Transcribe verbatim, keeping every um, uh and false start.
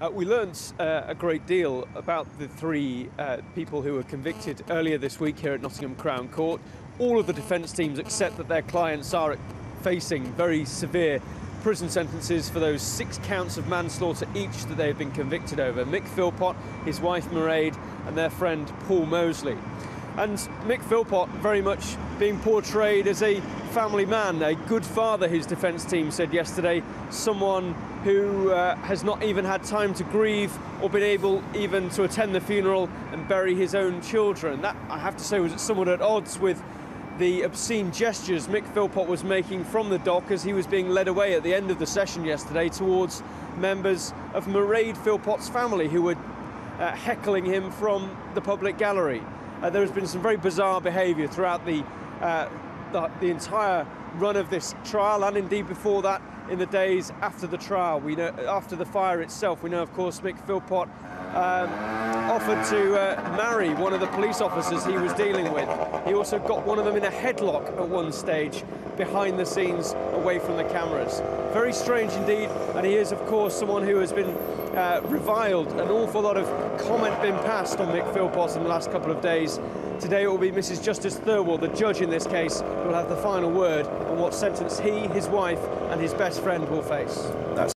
Uh, we learnt uh, a great deal about the three uh, people who were convicted earlier this week here at Nottingham Crown Court. All of the defence teams accept that their clients are facing very severe prison sentences for those six counts of manslaughter each that they've been convicted over. Mick Philpott, his wife Mairead, and their friend Paul Mosley. And Mick Philpott very much being portrayed as a family man, a good father, his defence team said yesterday, someone who uh, has not even had time to grieve or been able even to attend the funeral and bury his own children. That, I have to say, was somewhat at odds with the obscene gestures Mick Philpott was making from the dock as he was being led away at the end of the session yesterday towards members of Mairead Philpott's family who were uh, heckling him from the public gallery. Uh, there has been some very bizarre behaviour throughout the, uh, the, the entire run of this trial, and indeed before that, in the days after the trial. We know, after the fire itself, we know, of course, Mick Philpott um, offered to uh, marry one of the police officers he was dealing with. He also got one of them in a headlock at one stage, behind the scenes, away from the cameras. Very strange indeed, and he is, of course, someone who has been uh, reviled. An awful lot of comment been passed on Mick Philpott in the last couple of days. Today it will be Mrs Justice Thirlwall, the judge in this case, who will have the final word on what sentence he, his wife and his best friend will face. That's